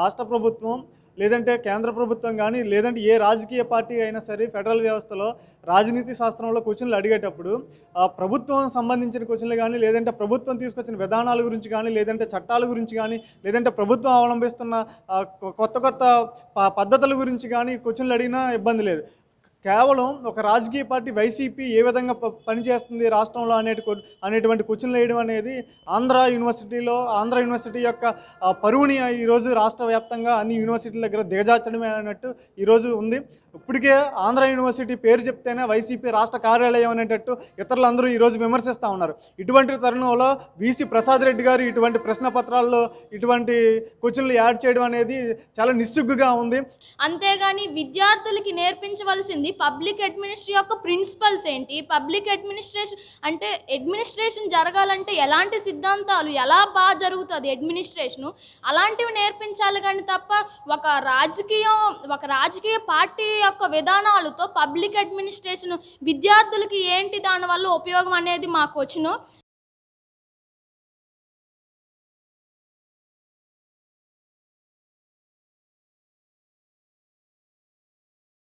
రాష్ట్ర ప్రభుత్వం లేదంటే కేంద్ర ప్రభుత్వం గాని లేదంటే ఏ రాజకీయ పార్టీ అయినా సరే ఫెడరల్ వ్యవస్థలో రాజనీతి శాస్త్రంలో క్వశ్చన్లు అడిగేటప్పుడు ప్రభుత్వం సంబంధించిన క్వశ్చన్లు గాని లేదంటే ప్రభుత్వం తీసుకొచ్చిన విధానాల గురించి గాని లేదంటే చట్టాల గురించి గాని లేదంటే ప్రభుత్వం అవలంబిస్తున్న కొత్త కొత్త పద్ధతుల గురించి గాని క్వశ్చన్లు అడిగినా ఇబ్బంది లేదు। కేవలం ఒక రాజకీయ పార్టీ వైసీపీ ఏ విధంగా పని చేస్తుంది రాష్ట్రంలో అనేటువంటి క్వశ్చన్లు వేయడం అనేది ఆంధ్ర యూనివర్సిటీ యొక్క పరువుని ఈరోజు రాష్ట్ర వ్యాప్తంగా అన్ని యూనివర్సిటీల దగ్గర దిగజార్చడమే అన్నట్టు ఈరోజు ఉంది। ఇప్పటికే ఆంధ్ర యూనివర్సిటీ పేరు చెప్తేనే వైసీపీ రాష్ట్ర కార్యాలయం అనేటట్టు ఇతరులందరూ ఈరోజు విమర్శిస్తూ ఉన్నారు। ఇటువంటి తరుణంలో వీసీ ప్రసాద్ రెడ్డి గారు ఇటువంటి ప్రశ్న పత్రాల్లో ఇటువంటి క్వశ్చన్లు యాడ్ చేయడం అనేది చాలా నిస్సిగ్గుగా ఉంది। అంతేగాని విద్యార్థులకి నేర్పించవలసింది పబ్లిక్ అడ్మినిస్ట్రేషన్ ప్రిన్సిపల్స్ ఏంటి, పబ్లిక్ అడ్మినిస్ట్రేషన్ అంటే అడ్మినిస్ట్రేషన్ జరగాలంటే ఎలాంటి సిద్ధాంతాలు, ఎలా బాగా జరుగుతుంది అడ్మినిస్ట్రేషను, అలాంటివి నేర్పించాలి। కానీ తప్ప ఒక రాజకీయ పార్టీ యొక్క విధానాలతో పబ్లిక్ అడ్మినిస్ట్రేషన్ విద్యార్థులకి ఏంటి, దానివల్ల ఉపయోగం అనేది మాకు వచ్చును।